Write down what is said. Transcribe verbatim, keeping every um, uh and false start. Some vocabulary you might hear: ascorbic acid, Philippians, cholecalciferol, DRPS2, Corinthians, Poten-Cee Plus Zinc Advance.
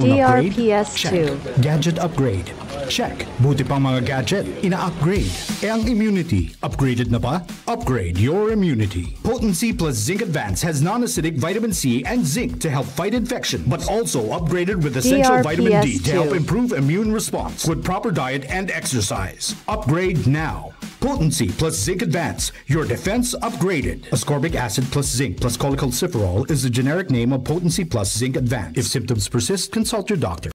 Phone upgrade? D R P S two. Gadget upgrade? Check. Buti pang mga gadget, ina-upgrade. E ang immunity, upgraded na ba? Upgrade your immunity. Poten-Cee Plus Zinc Advance has non-acidic vitamin C and zinc to help fight infection, but also upgraded with essential vitamin D to help improve immune response with proper diet and exercise. Upgrade now. Poten-Cee Plus Zinc Advance, your defense upgraded. Ascorbic acid plus zinc plus cholecalciferol is the generic name of Poten-Cee Plus Zinc Advance. If symptoms persist, consult your doctor.